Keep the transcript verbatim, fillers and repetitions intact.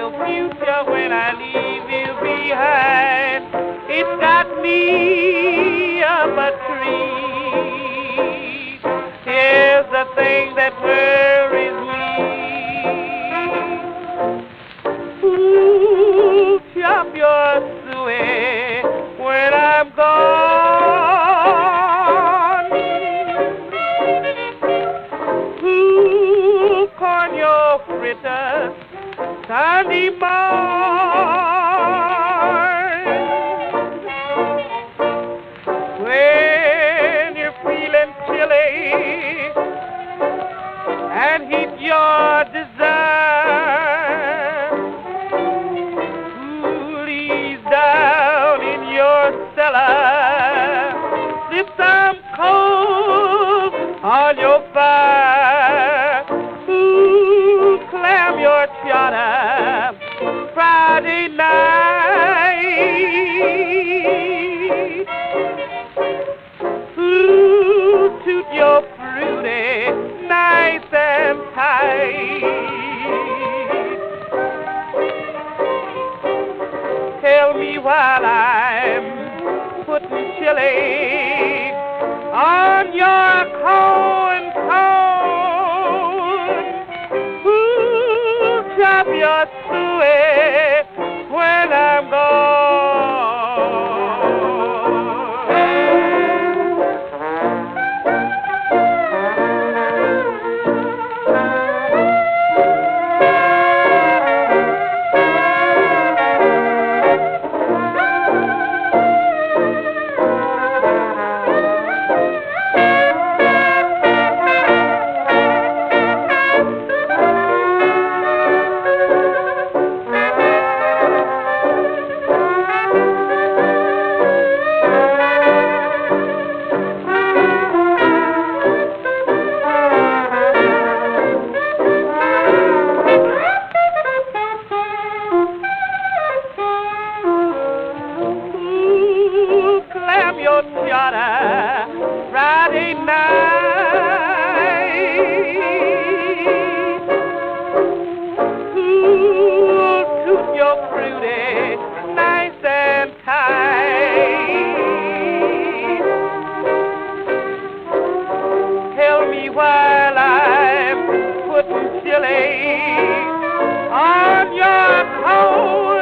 your future when I leave you behind. It's got me up a tree. Here's the thing that worries me. Ooh, chop your suey when I'm gone. Ooh, corn your fritters Sunday morn, when you're feeling chilly and heat your desire, coolies down in your cellar, slip some coal on your fire, ooh, clam your chowder Friday night. Ooh, toot your fruity nice and tight. Tell me while I'm putting chili on your corn cone. Ooh, chop your suey when I'm gone. Friday night, ooh, toot your fruity nice and tight. Tell me while I'm putting chili on your cold.